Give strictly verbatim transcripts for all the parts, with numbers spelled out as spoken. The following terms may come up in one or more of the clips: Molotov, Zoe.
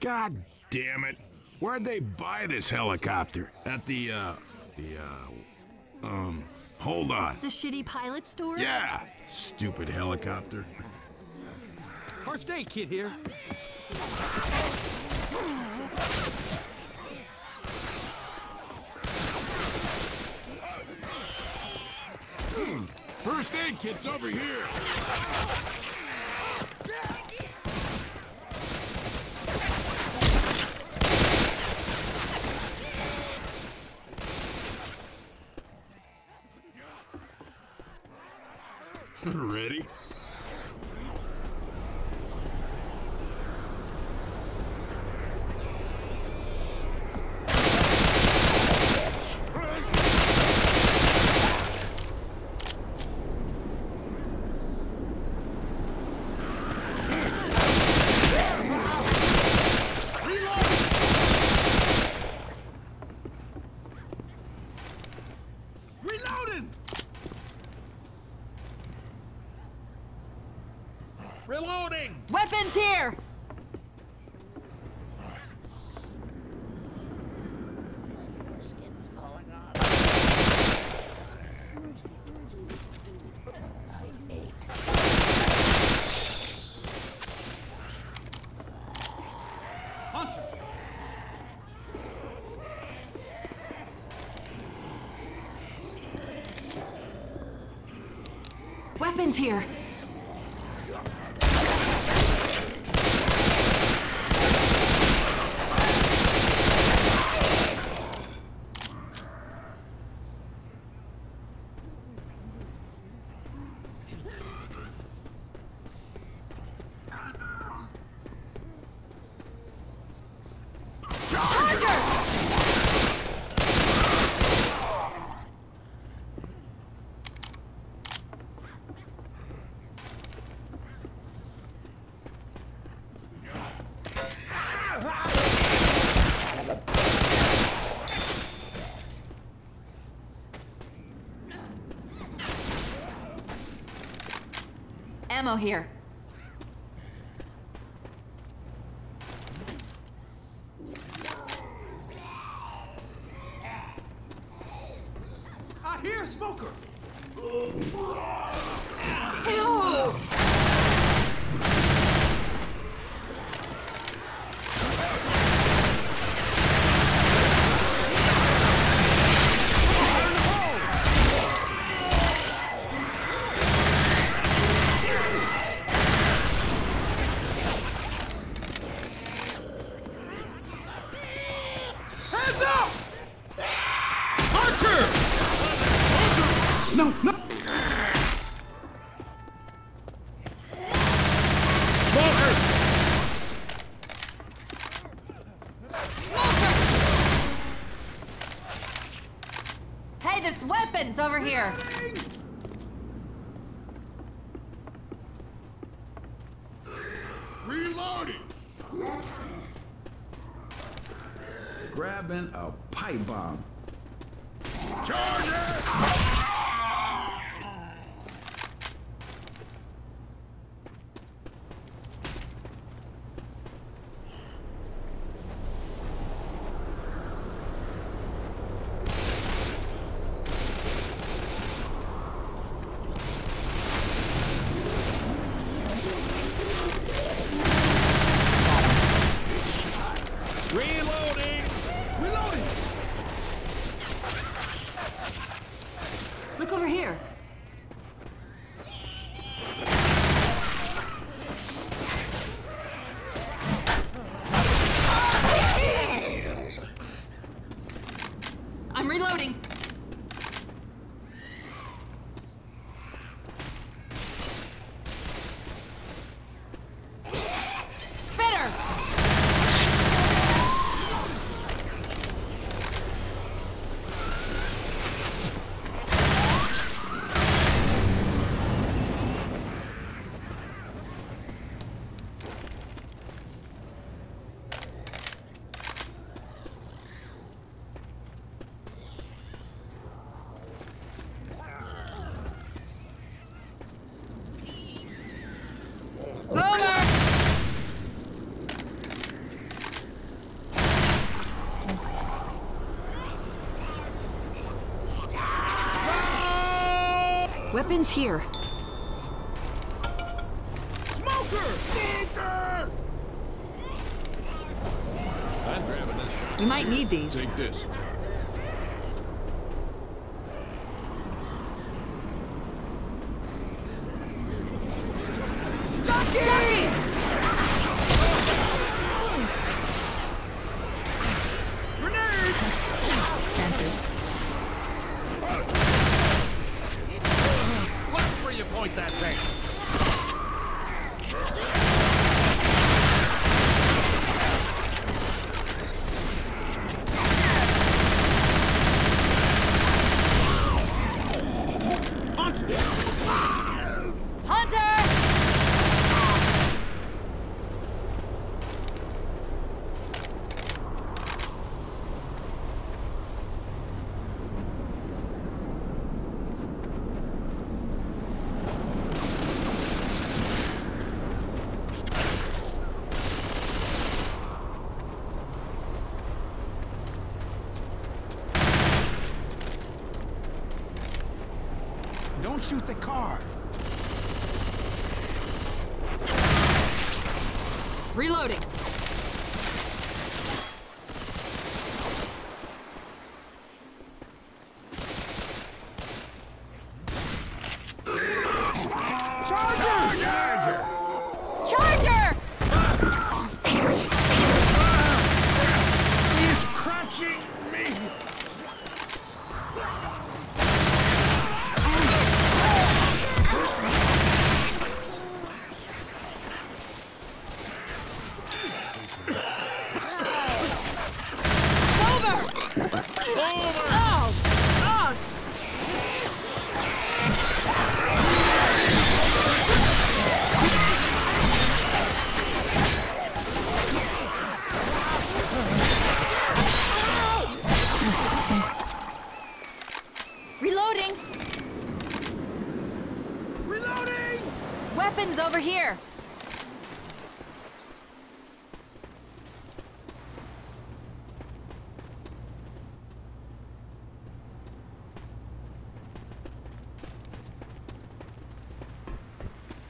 God damn it. Where'd they buy this helicopter? At the, uh, the, uh, um, hold on. The shitty pilot store? Yeah, stupid helicopter. First aid kit here. First aid kit's over here. Ready? Reloading! Weapons here! Hunter! Weapons here! Ammo here. I hear a smoker. Ew. No, no! Smoker! Smoker! Hey, there's weapons over here! Reloading! Grabbing a pipe bomb. Charger! Reloading! Reloading! Look over here. I'm reloading. Weapons here. Smoker! Smoker! I'm grabbing this shot. We might need these. Take this. Shoot the car. Reloading.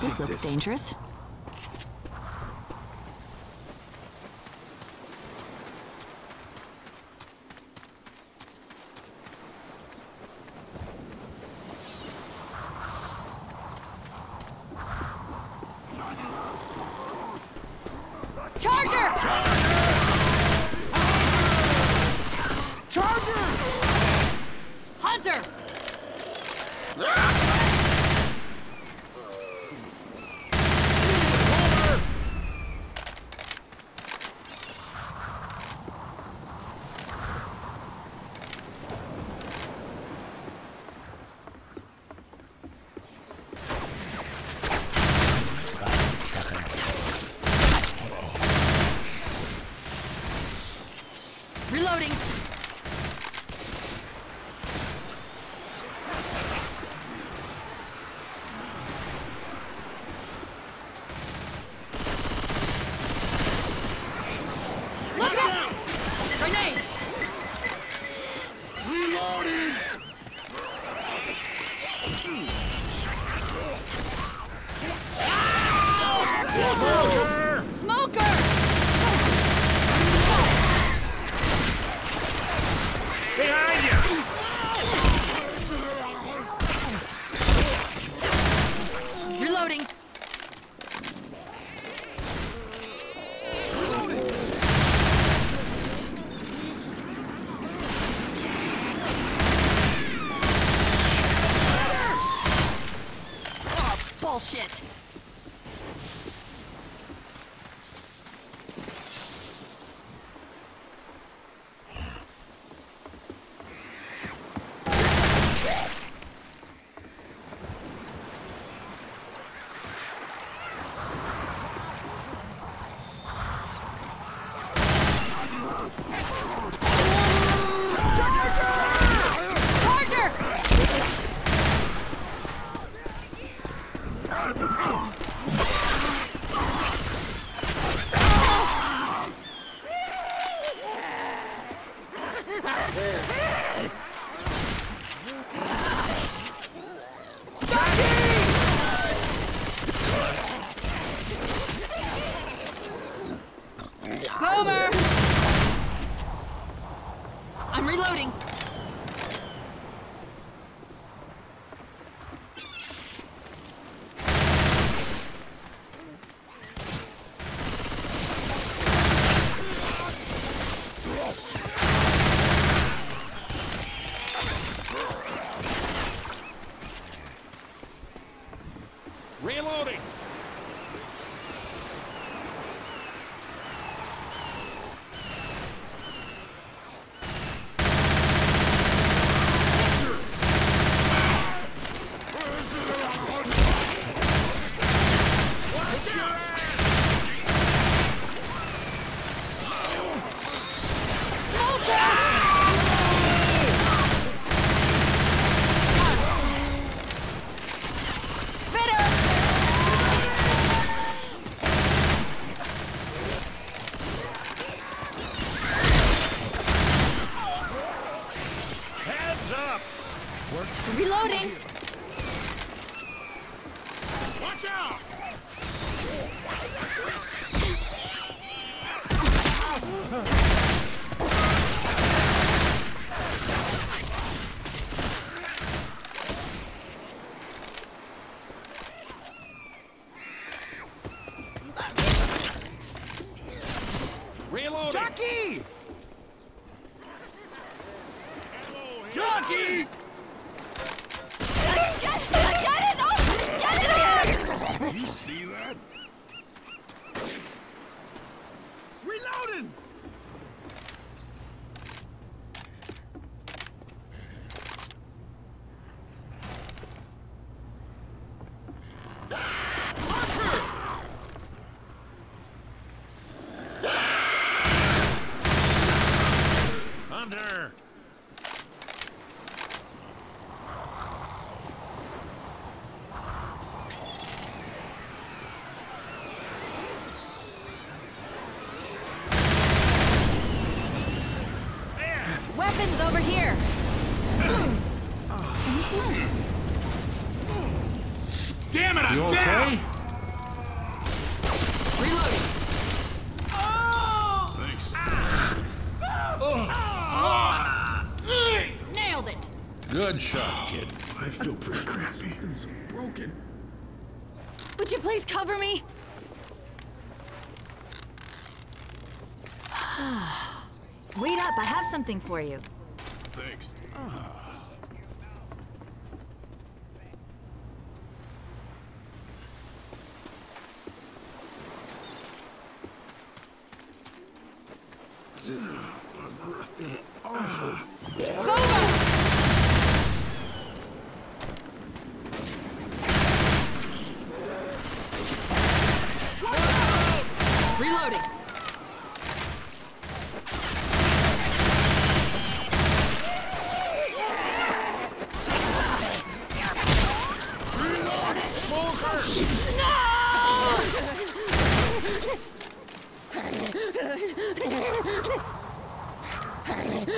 This looks dangerous. bullshit. Reloading! Reloading! Watch out! Reloading! Jockey! Jockey! See that? Reloading! Weapons over here! Damn it, I'm you down! Okay? Reloading! Oh! Thanks. Ah. Ah. Oh. Ah. Nailed it! Good shot, kid. I feel pretty crappy. It's broken. Would you please cover me? Wait up, I have something for you. Thanks. Ah. I feel awful. Go!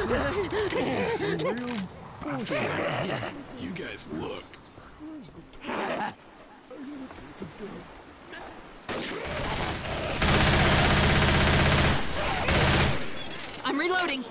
This is real bullshit. You guys look. Where's the door? I gotta I'm reloading.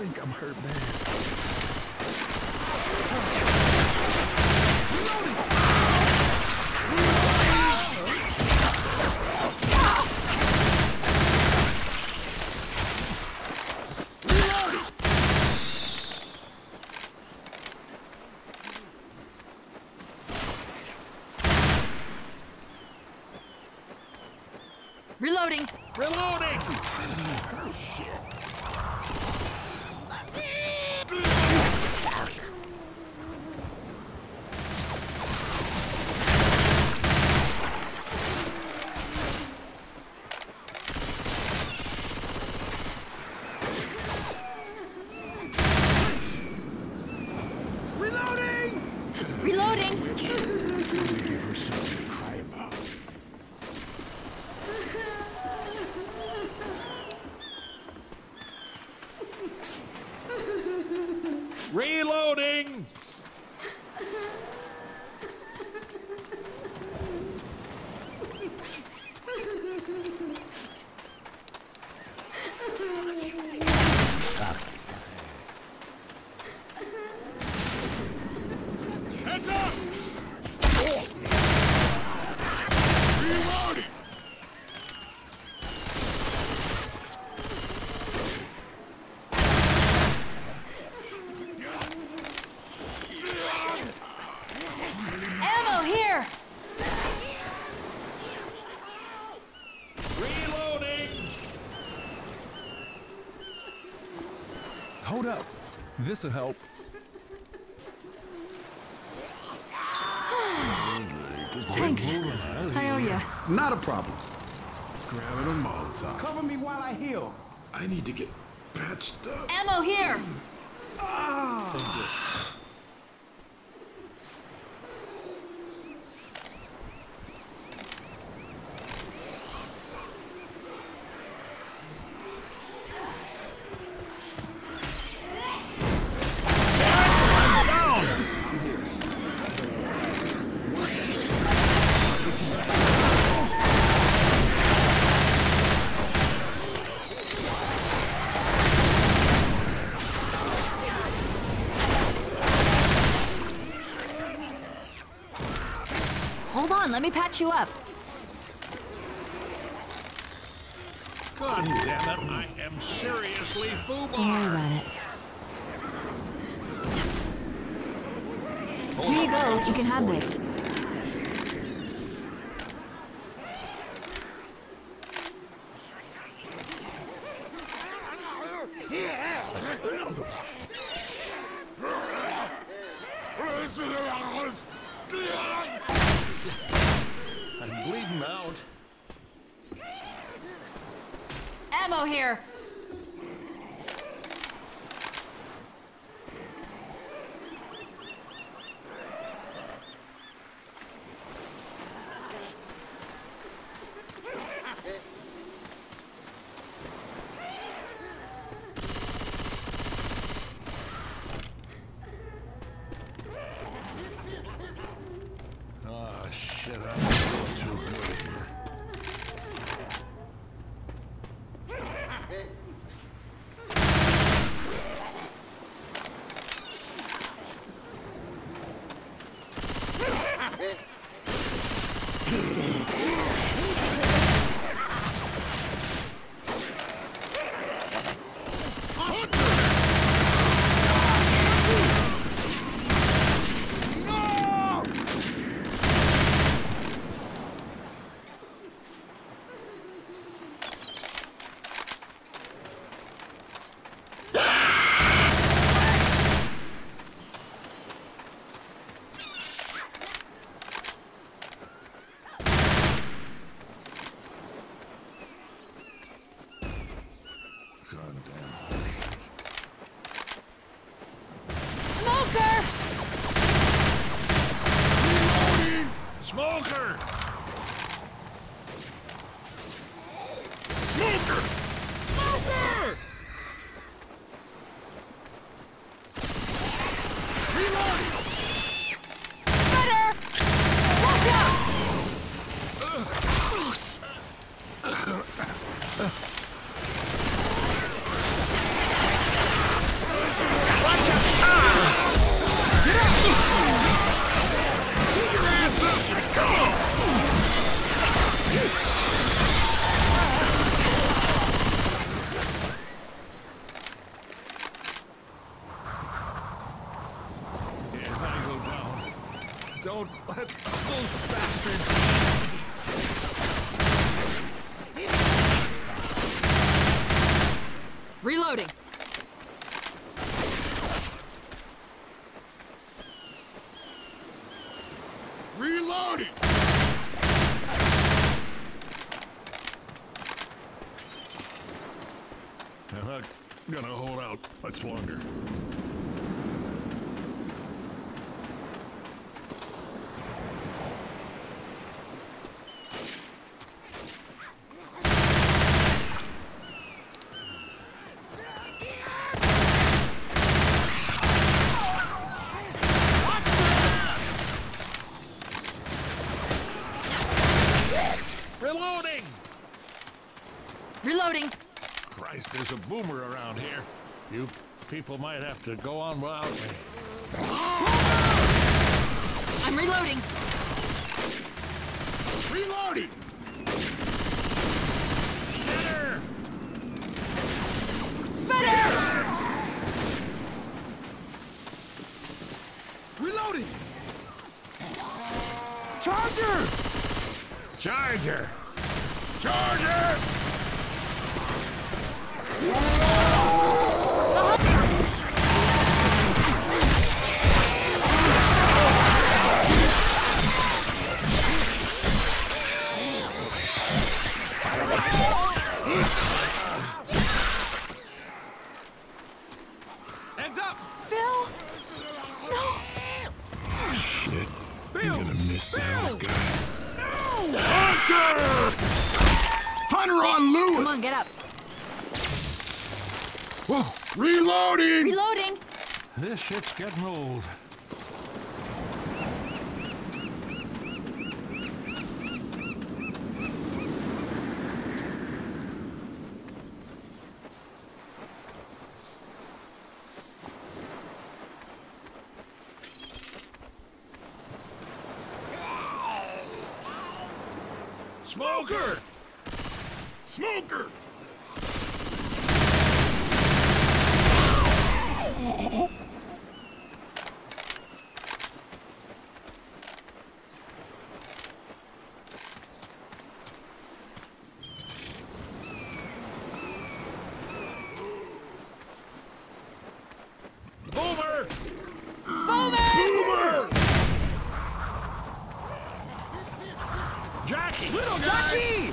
think I'm hurt bad. Reloading. Reloading. Reloading. Shit. Reloading! Heads up! Oh. Reload! Hold up. This'll help. Thanks. I owe you. Not a problem. Grabbing a Molotov. Cover me while I heal. I need to get patched up. Ammo here! Oh. Hold on, let me patch you up. God damn it, I am seriously foobar. Don't worry about it. Hold Here you on. go, you can have this. I'm bleeding out. Ammo here. Smoker! Smoker! Smoker! Reload! Better! Watch out! Uh, Gross! Uh, uh, uh. not gonna hold out much longer. There's a boomer around here. You people might have to go on without me. I'm reloading. Reloading! Spitter! Spitter! Reloading! Charger! Charger! Charger! Heads up! Bill! No! Shit. Bill! You're gonna miss that guy. No! Hunter! Hunter on Lewis! Come on, get up. Whoa! Reloading! Reloading! This shit's getting old. Smoker! Smoker! Little Jackie!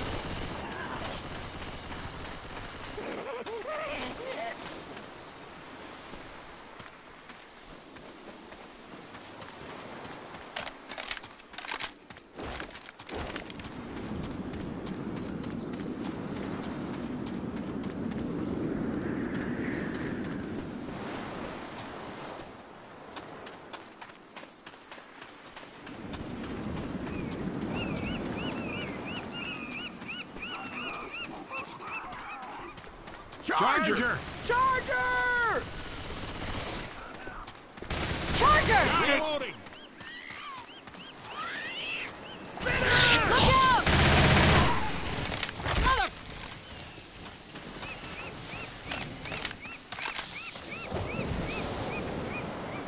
Charger! Charger! Charger! Charger! Reloading! Spinner! Look out! Mother!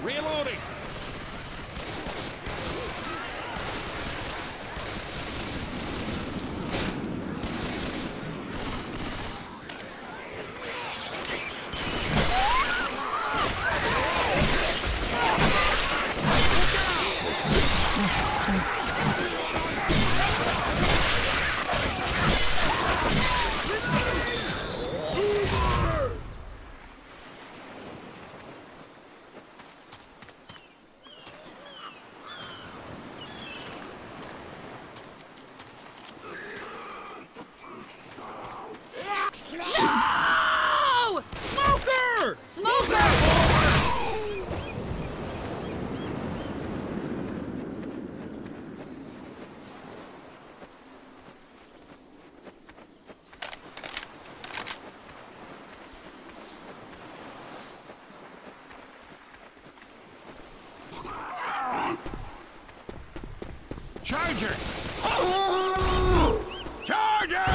Reloading! Charger! Oh! Charger!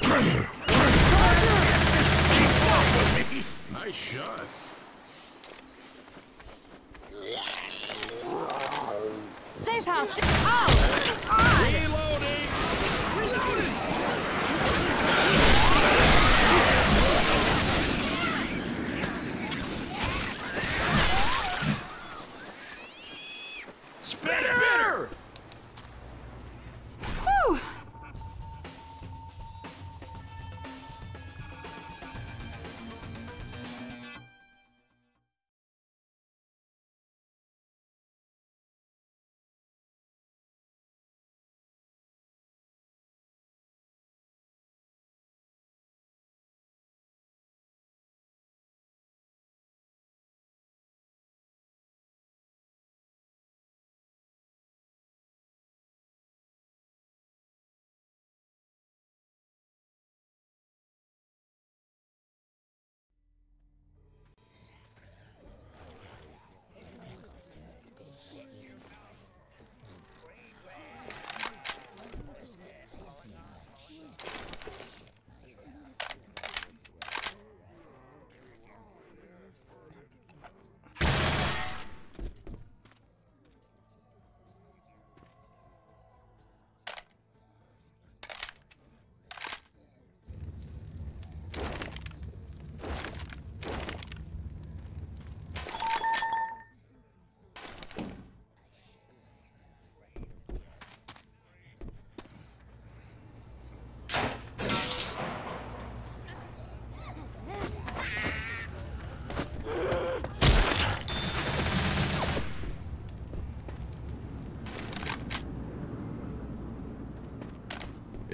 Charger! Charger! Nice shot. Safe house. Oh! Ah! Reloading! Reloading!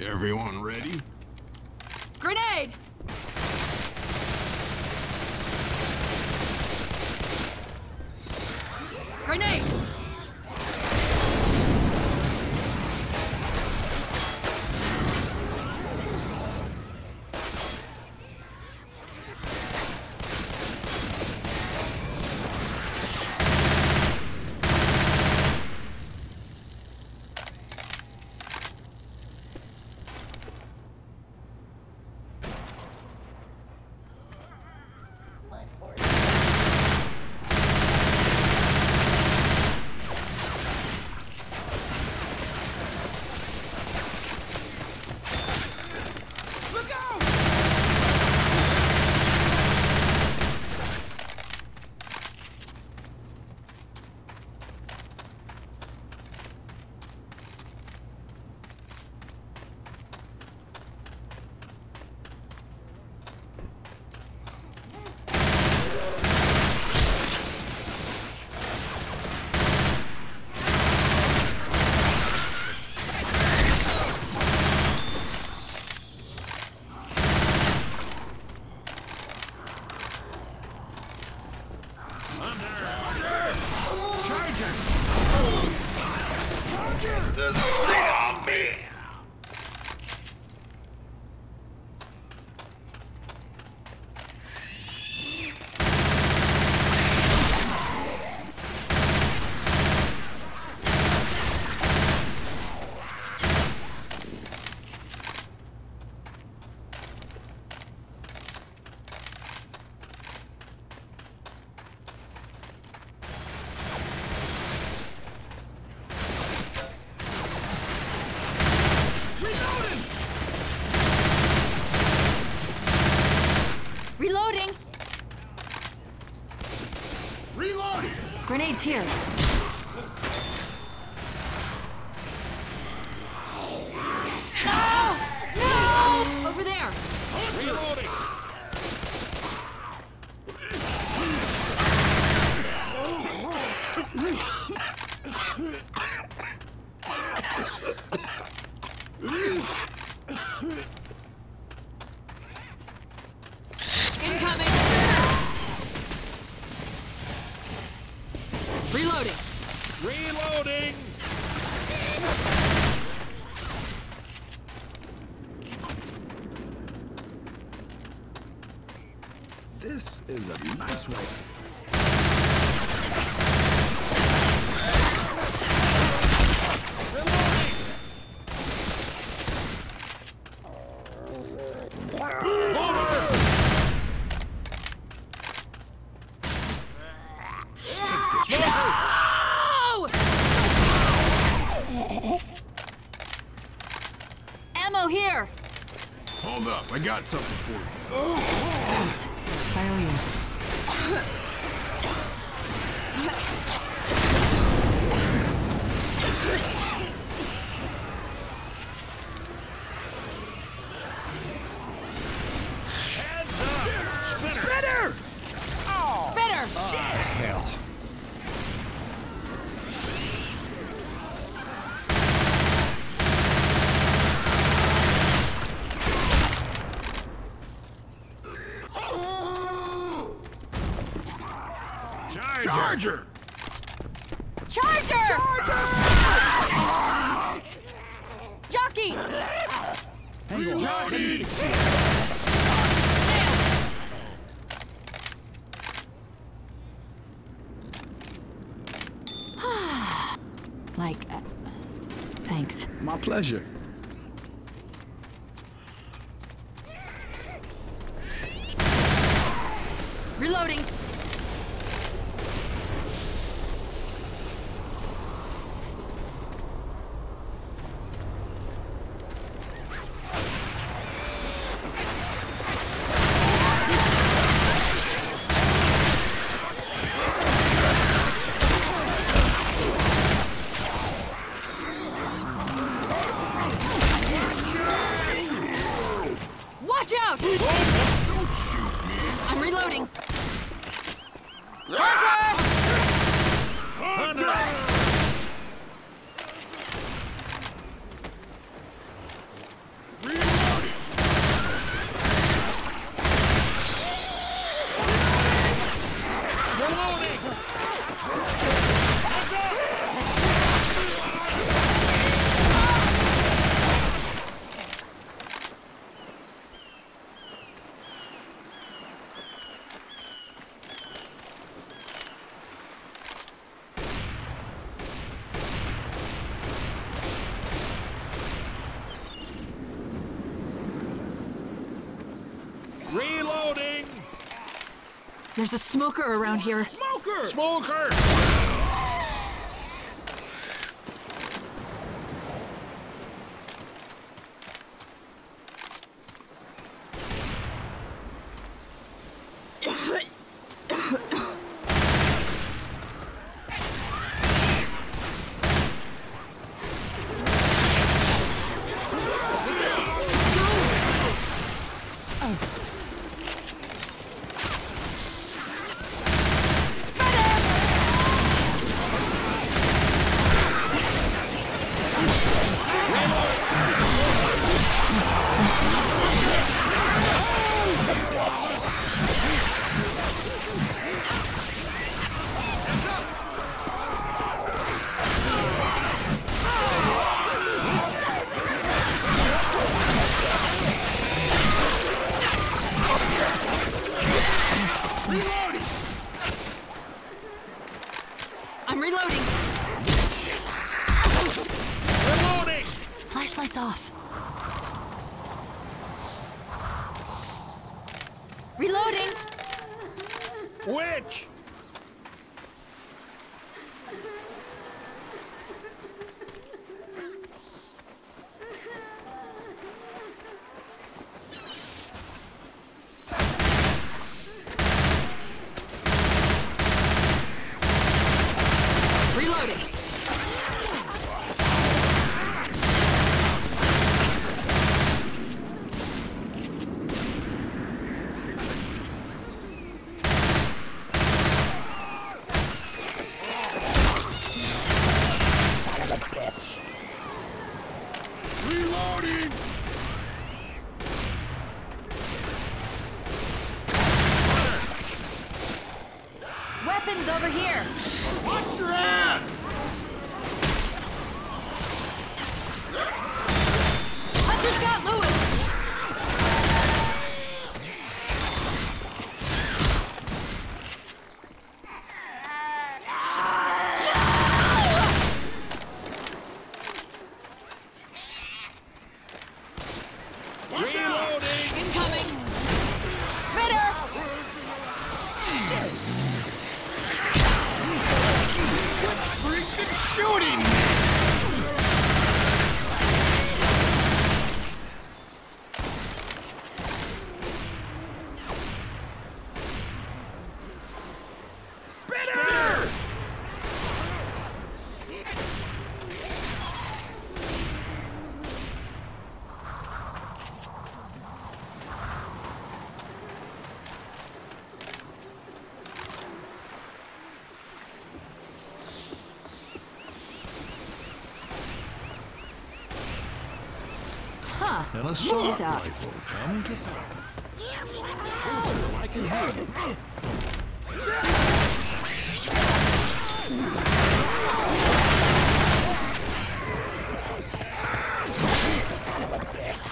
Everyone ready? Grenade! Grenade! Grenades here. No! No! Over there. Reloading. Reloading! Reloading! This is a nice way. Here. Hold up, I got something for you. Oh. Thanks. I owe you. Heads up! Spitter! Spitter! Oh. Spitter. Oh, shit! Hell. Charger! Charger! Charger! Jockey! Hey, Jockey! Like, uh, thanks. My pleasure. Reloading. Watch out! Don't shoot me! I'm reloading. Hunter! Hunter! Hunter! Reloading! There's a smoker around here. Smoker! Smoker! And a assault rifle come to power. I can have it. Son of a bitch.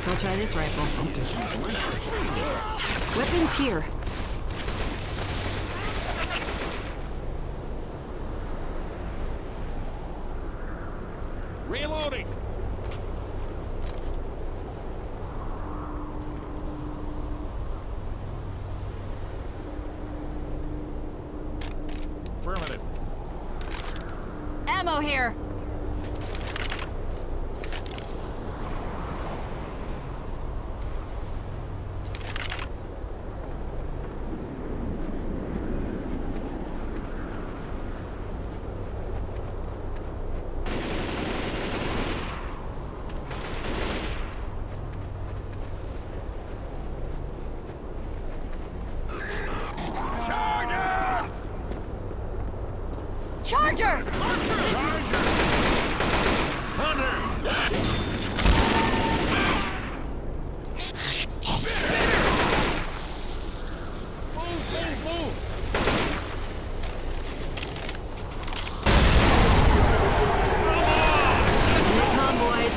guess I'll try this rifle. Weapons here. Reloading. Affirmative. Ammo here. Charger! Charger! Hunter! Move, move, move! Nick on, boys.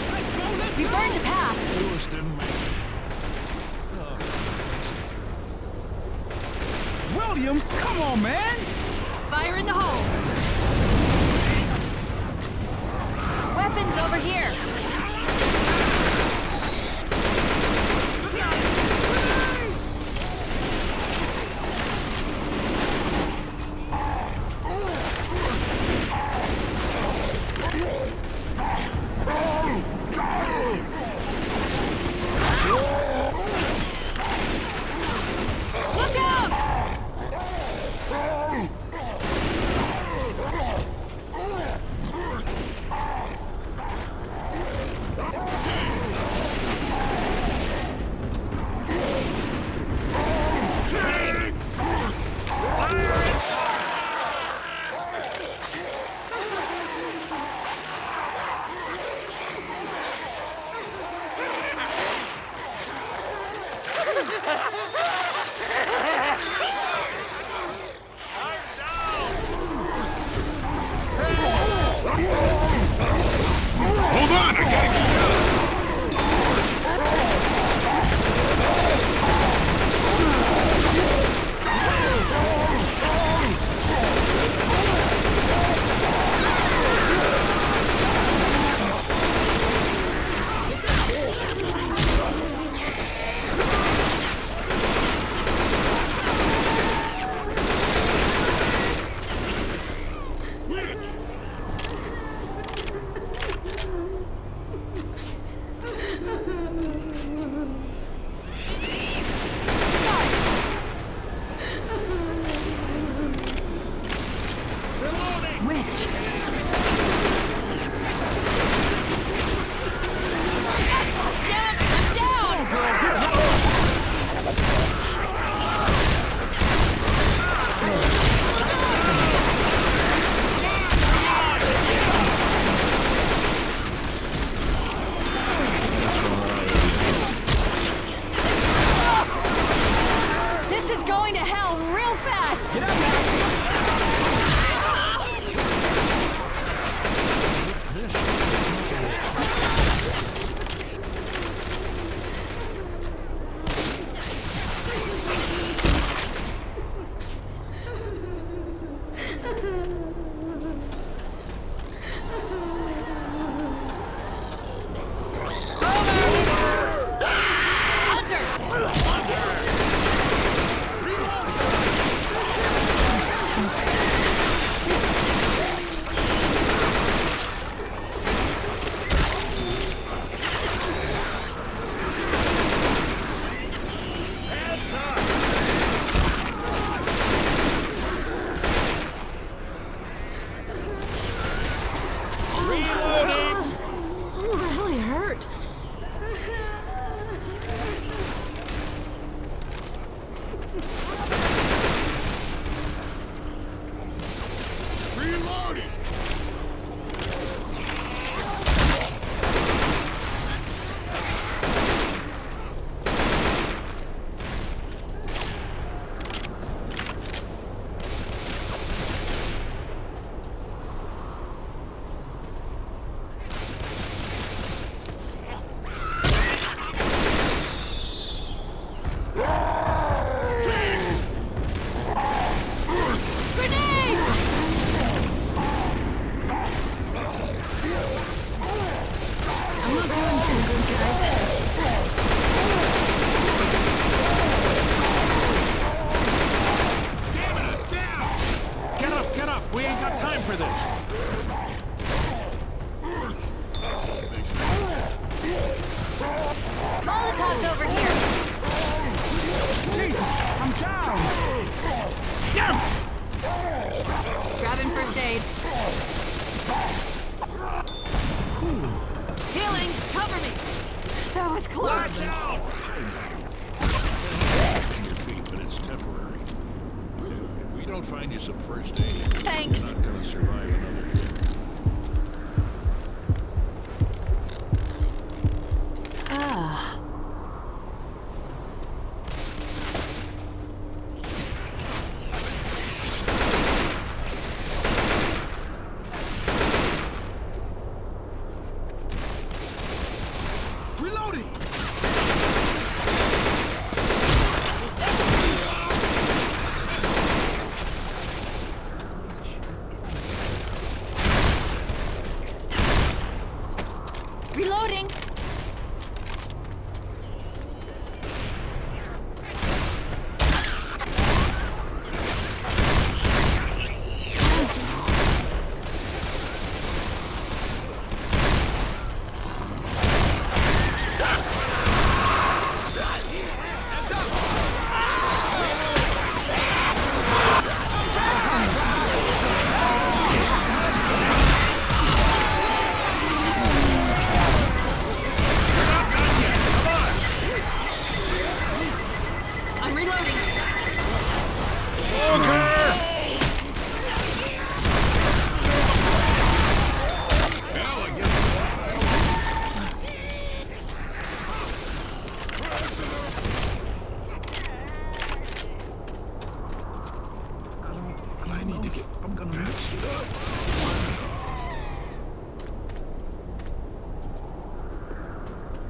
We burned a path. Lewis didn't make it. Oh. William, come on, man! Fire in the hole! Weapons over here! We ain't got time for this. Molotov's over here. Jesus, I'm down. Down. Grabbing first aid. Whew. Healing, cover me. That was close. Watch out. Your feet, but it's temporary. If we don't find you some first aid, thanks. You're not gonna survive another year. Ah. Reloading. Reloading.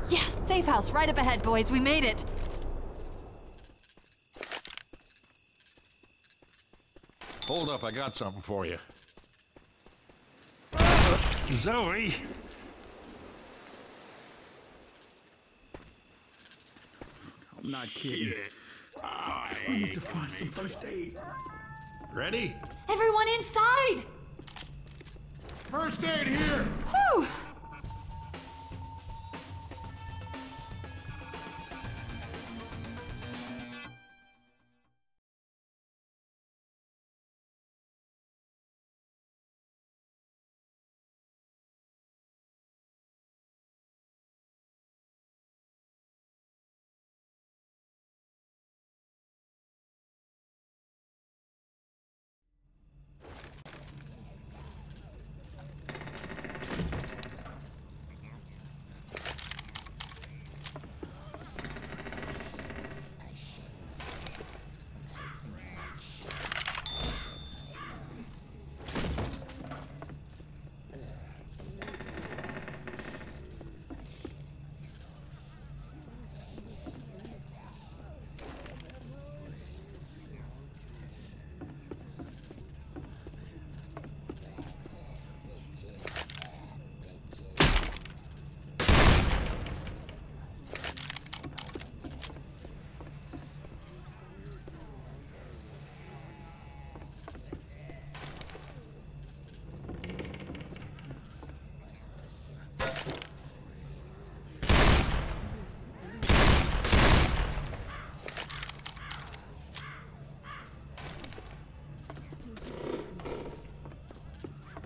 Yes, safe house right up ahead, boys. We made it. Hold up, I got something for you. Zoe. I'm not kidding. I need to find some first aid. Ready? Everyone inside! First aid here! Whew!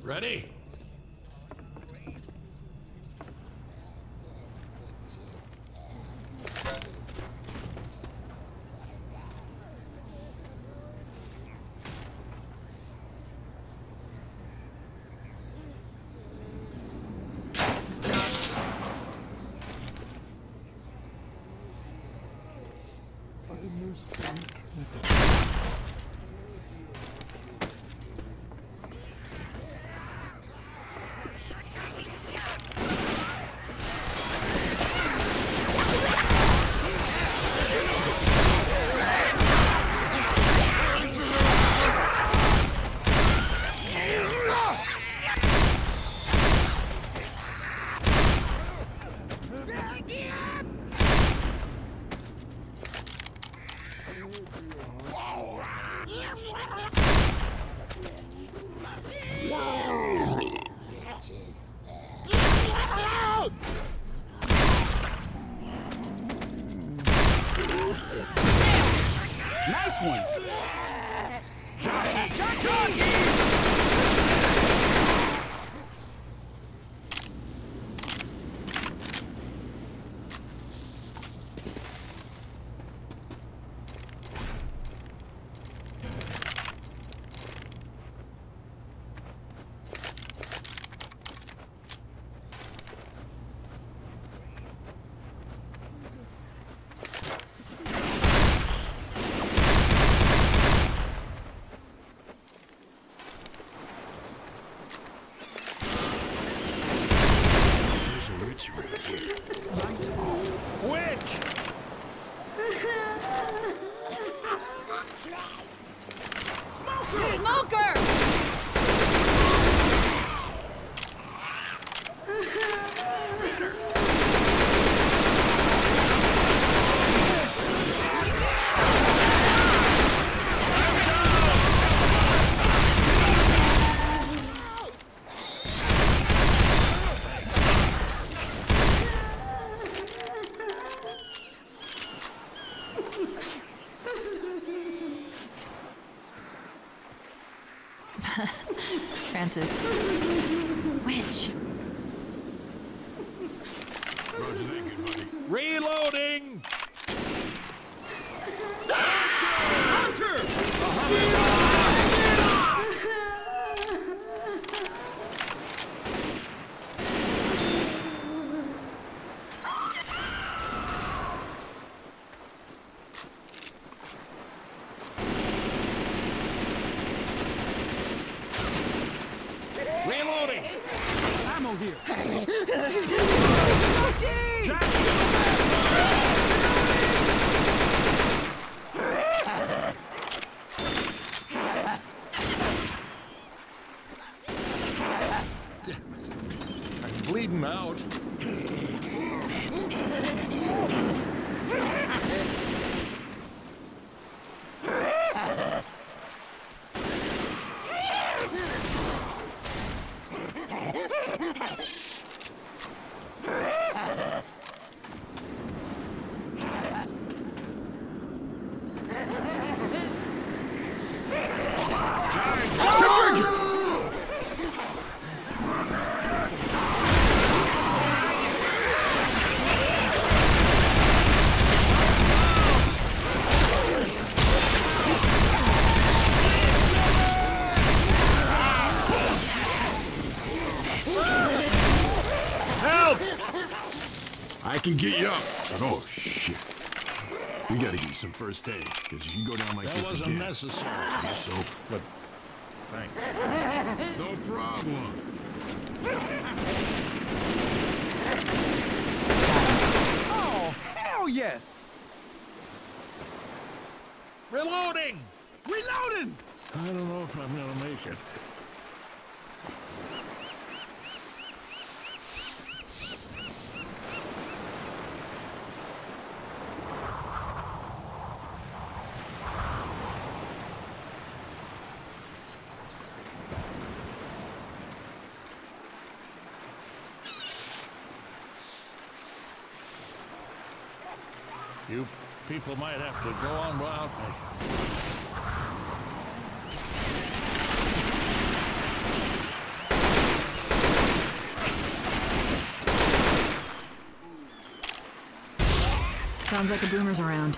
Ready? Nice one. Johnny, Johnny, Johnny. Francis. Witch. Roger that, good buddy. Reloading! Hunter! I can get you up. Oh, shit. We gotta get you some first aid, because you can go down like that this again. That wasn't necessary. That's all, but thanks. No problem. Oh, hell yes! Reloading! Reloading! I don't know if I'm gonna make it. You people might have to go on without me. Sounds like the boomers around.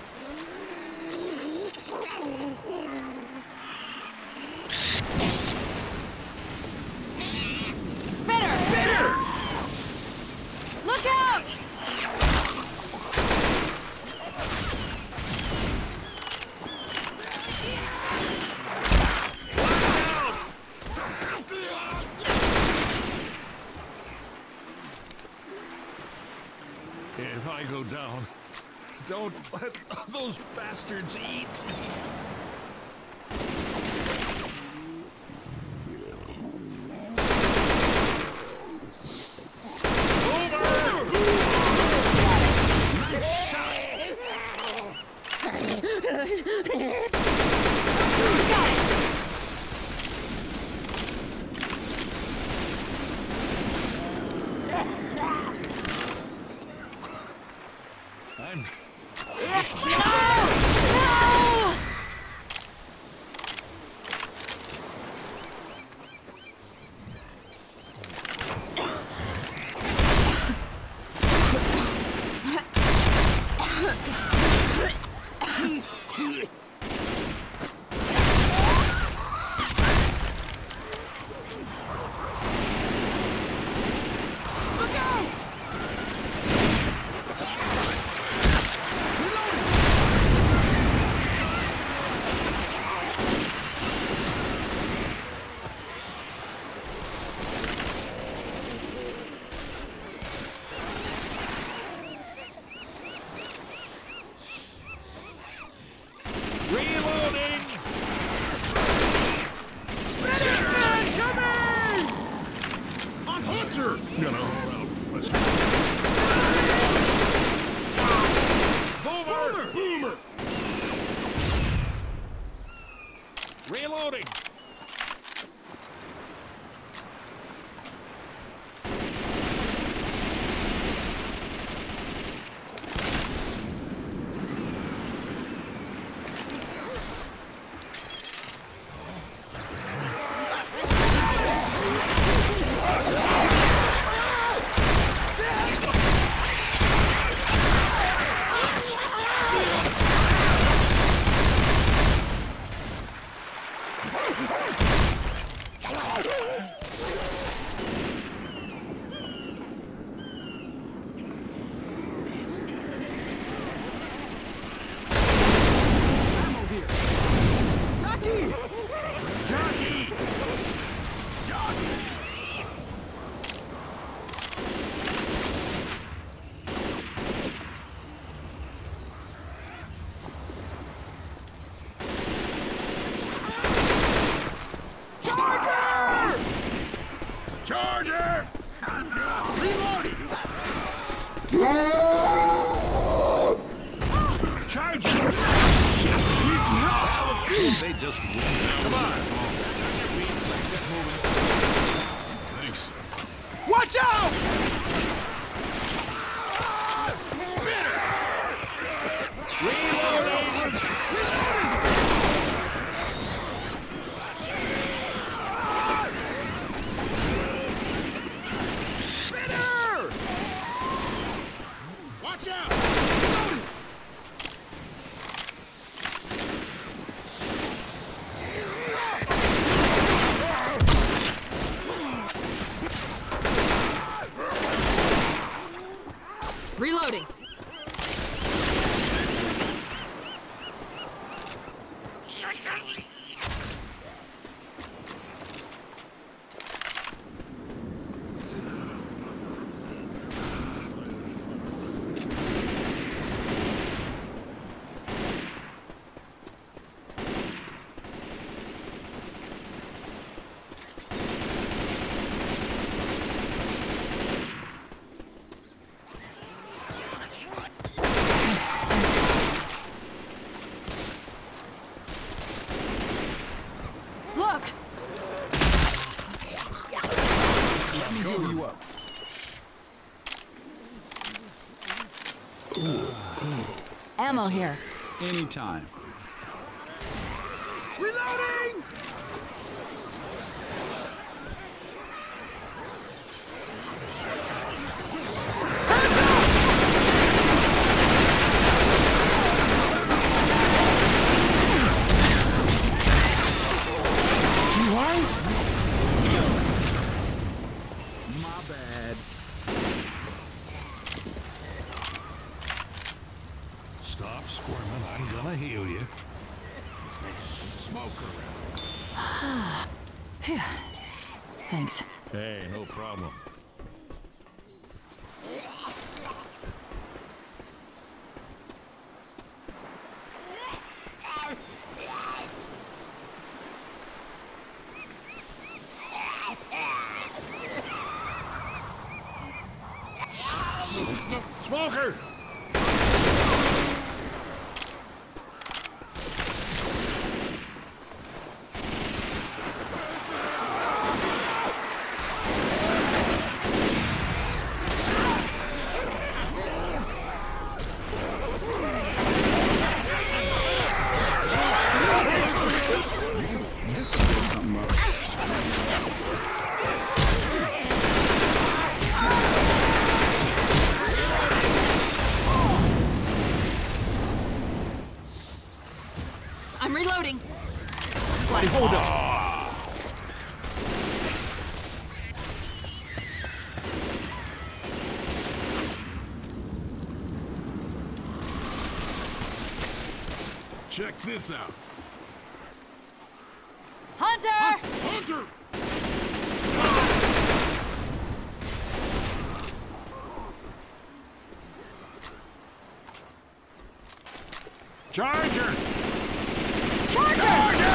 If I go down, don't let those bastards eat me. Just wait. Come on. Thanks. Watch out! Spinner! Reloading! Reloading! Spinner! Watch out! Reloading. Ammo here. Anytime. Reloading! Thanks. Hey, no problem. Smoker! Hold up. Check this out. Hunter! Hunter! Hunter! Charger! Charger! Charger!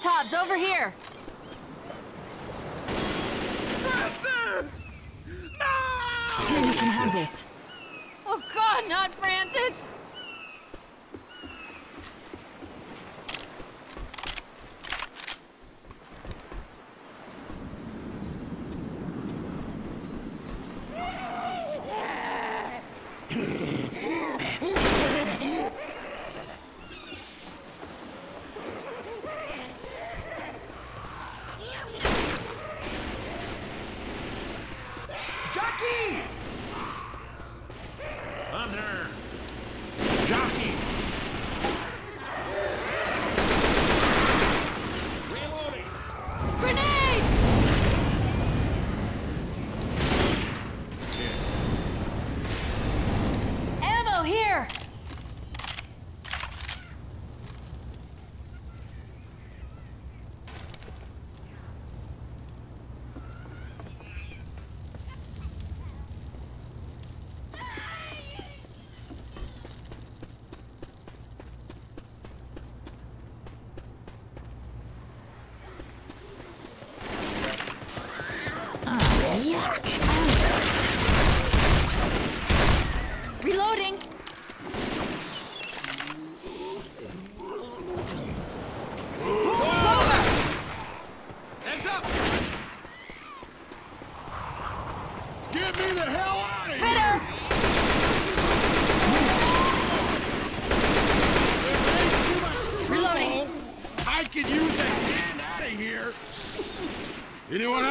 Molotovs over here! Francis! No! Here, you can have this. Oh God, not Francis! Reloading!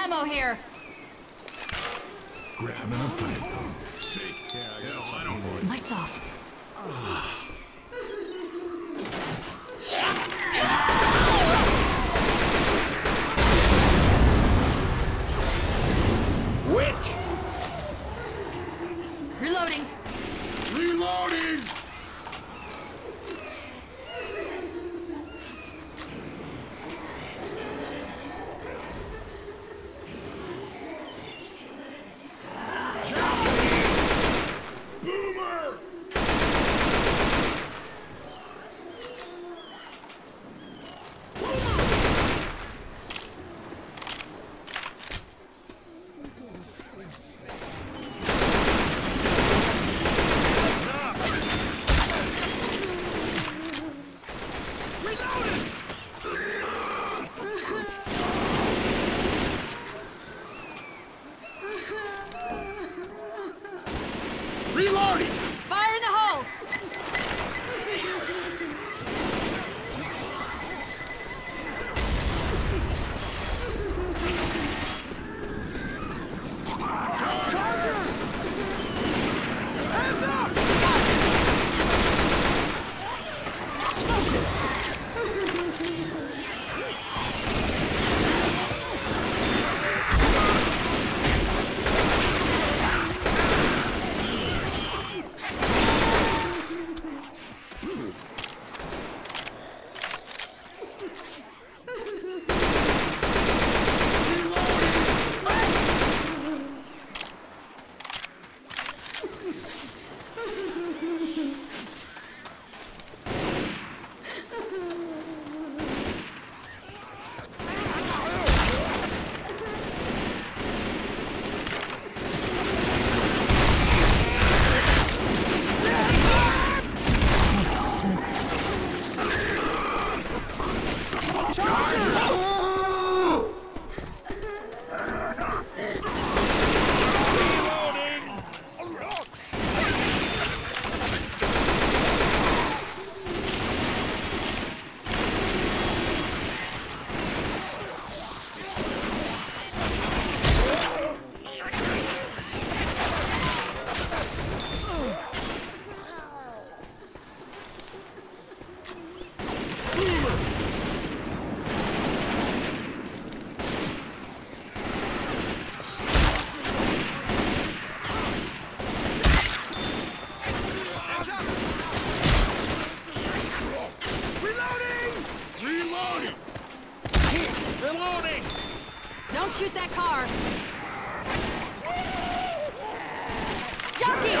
Ammo here. Grab him and put it down. Shake. Yeah, I guess I don't know. It. Lights off. Witch. Reloading. Reloading. Shoot that car. Jockey!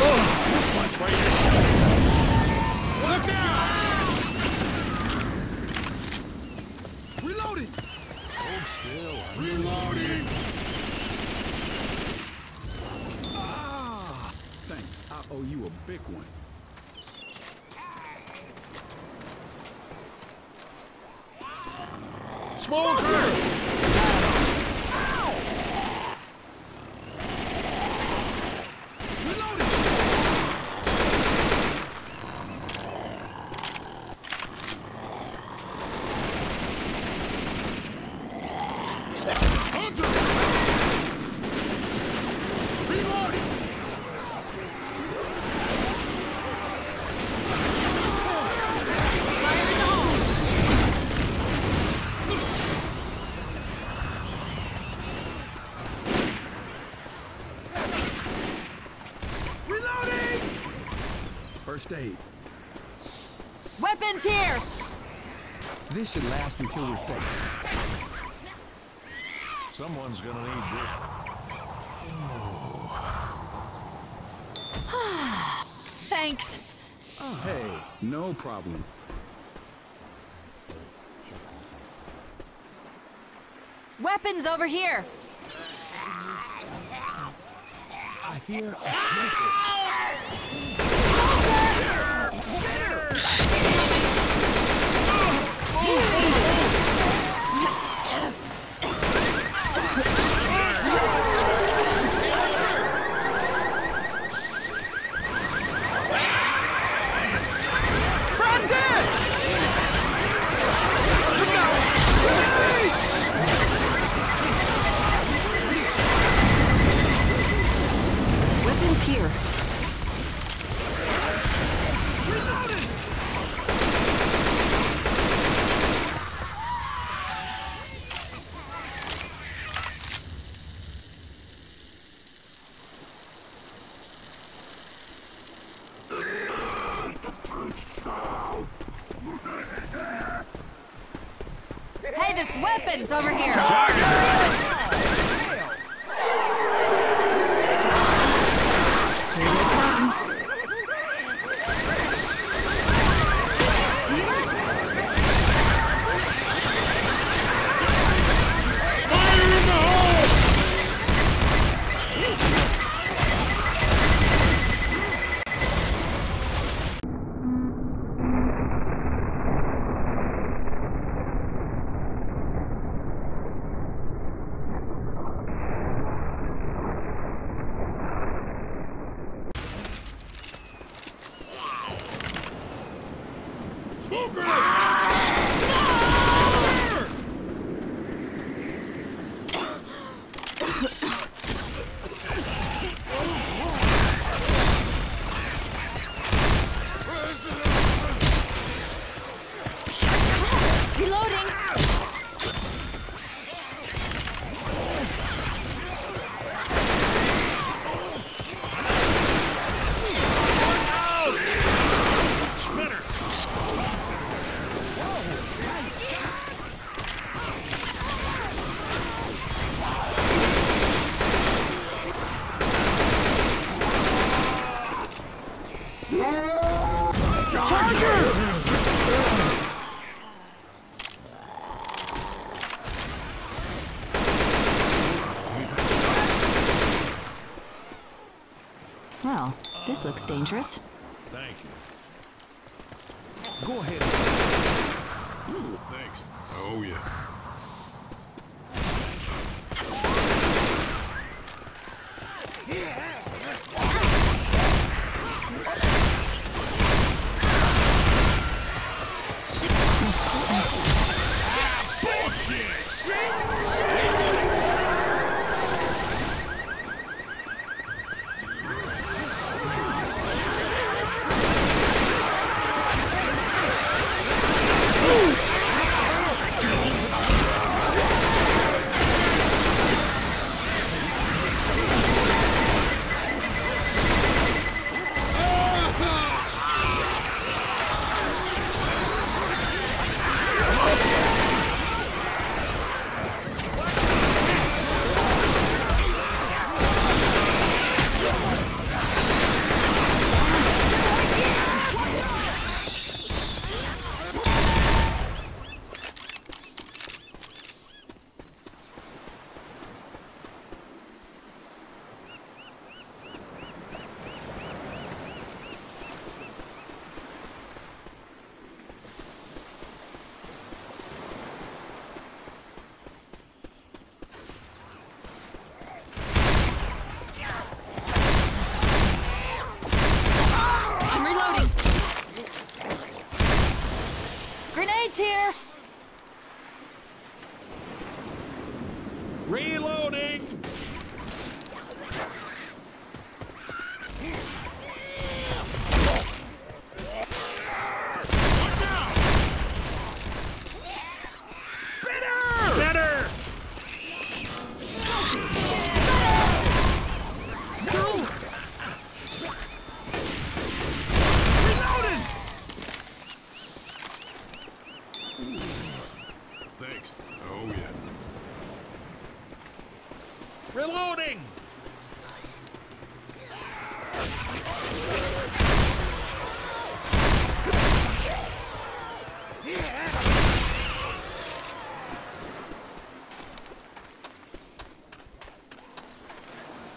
Oh, watch right out! Reloading! Hold still. Reloading! Ah! Thanks. I owe you a big one. Smoker! Ow! Reloading! Hunter! Reloading! Fire in the hole! First aid. Weapons here! This should last until we're safe. Someone's gonna need this. Oh. Thanks. Oh, hey, no problem. Weapons over here! I hear a sniper. Hey, there's weapons over here! Well, this looks dangerous. Thank you. Go ahead. Ooh, thanks. Oh, yeah. Yeah.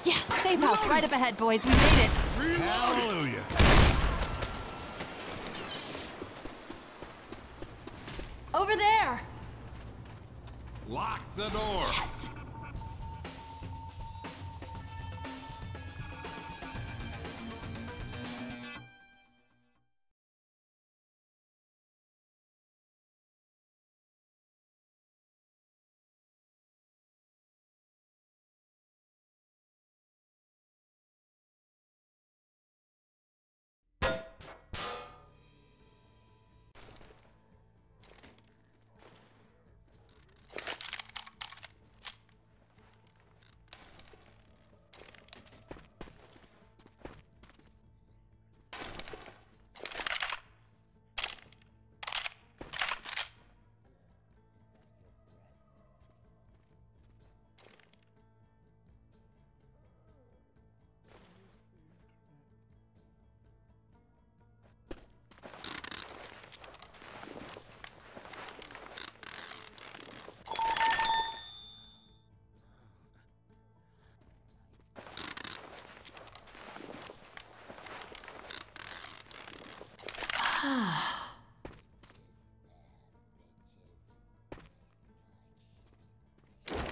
Yes, safe house right up ahead, boys. We made it. Hallelujah. Over there. Lock the door. Yes.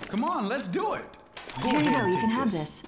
Come on, let's do it. Go Here you go, you can have this.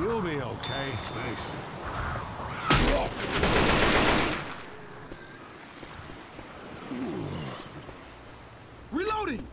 You'll be okay. Nice. Reloading!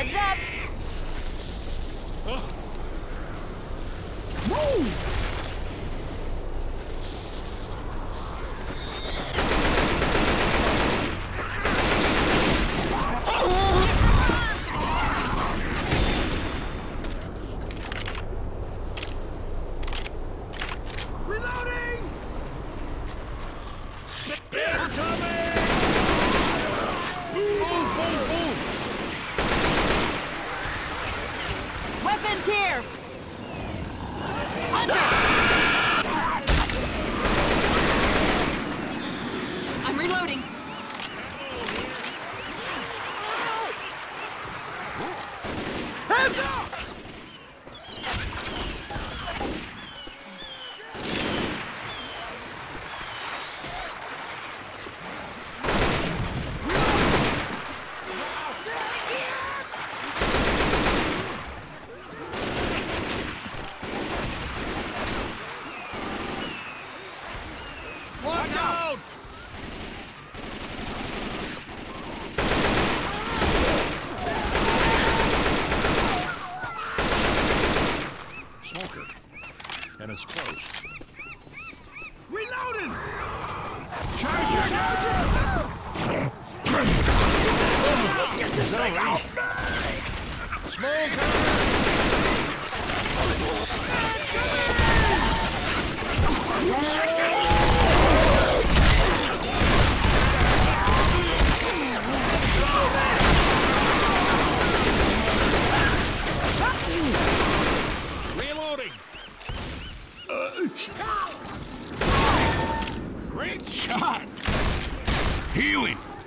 Heads up! Oh. Move!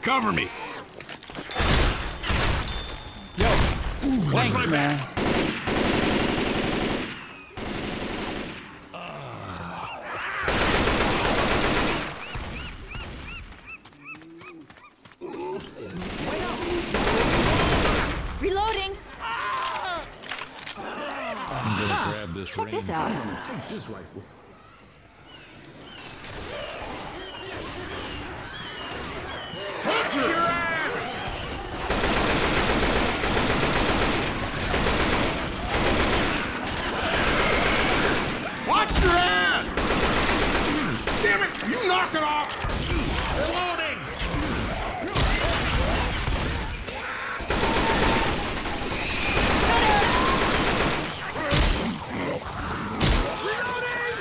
Cover me. Yo. Ooh, thanks, man. Reloading. I'm gonna ah, grab this check rain. This out. Take this rifle. Knock it off! Reloading! Reloading!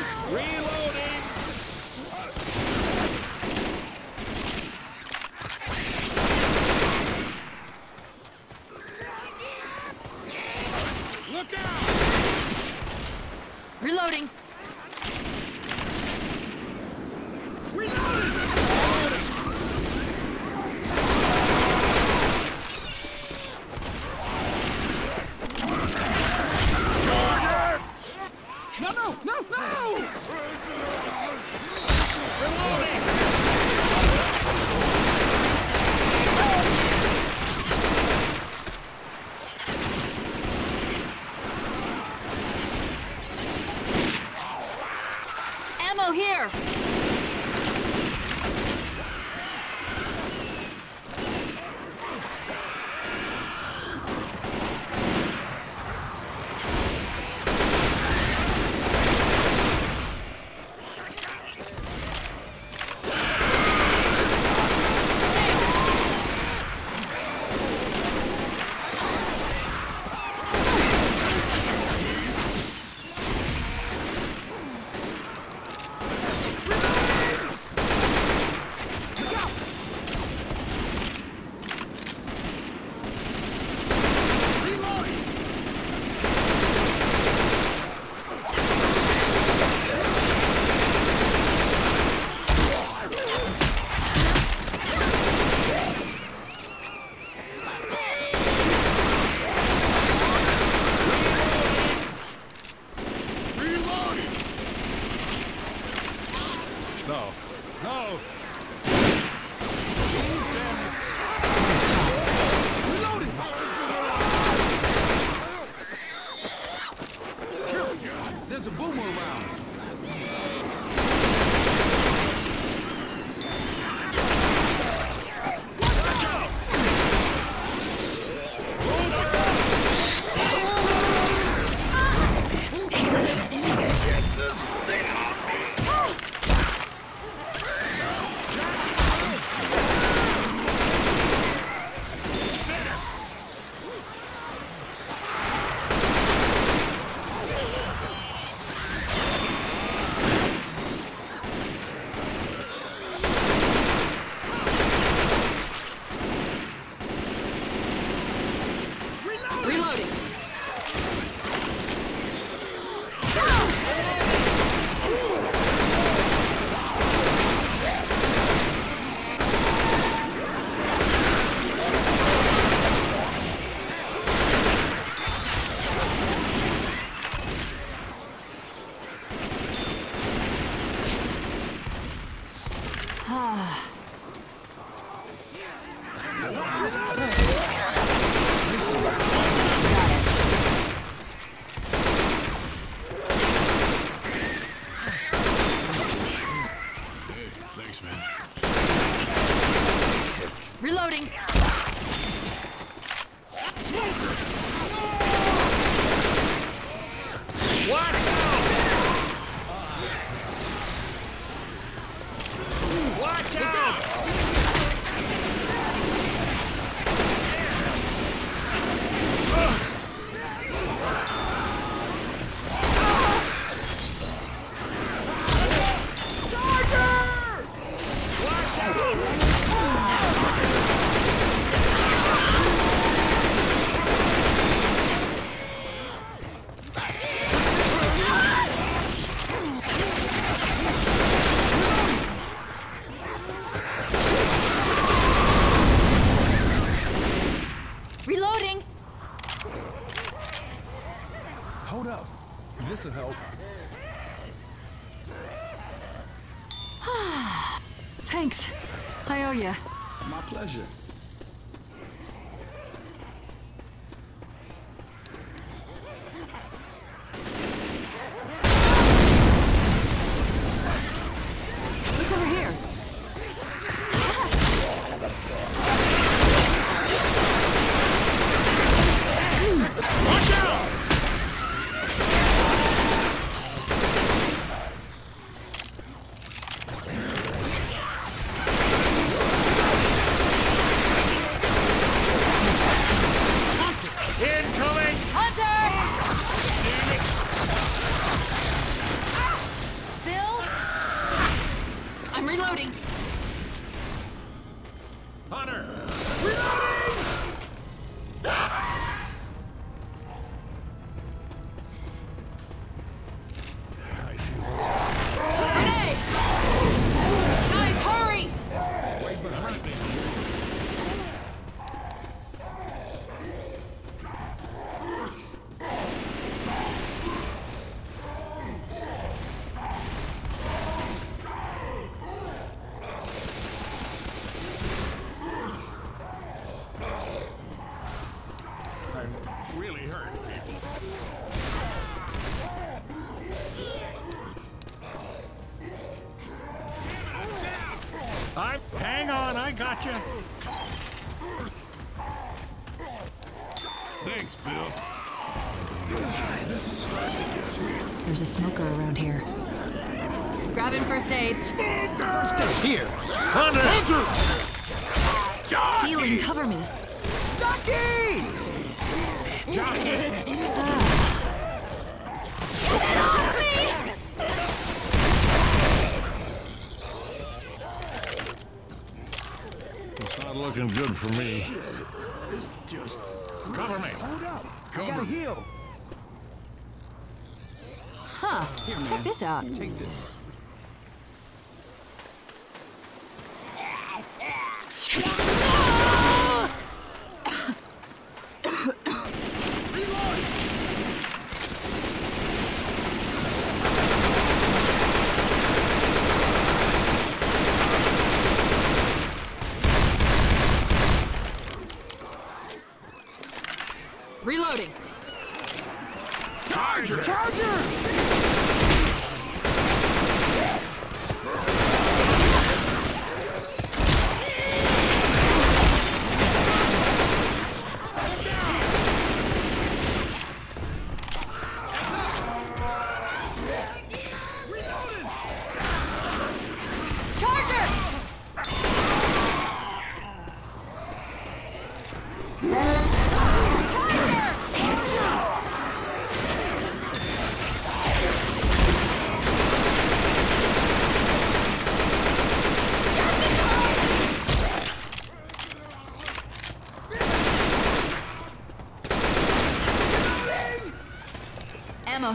Reloading. Smoker. Watch out! Watch out! Gotcha. Thanks, Bill. This is starting to get weird. There's a smoker around here. Grabbing first aid. Smoker! Here. Hunter! Hunter! Jockey! Healing, cover me. Jockey! Jockey! Ah. Get off me! Looking good for me. This just cover me. Hold up. Cover. I gotta heal. Huh. Here, check man. This out. Take this.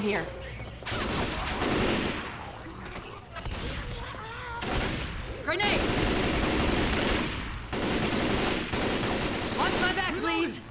Here. Grenade! Watch my back, please!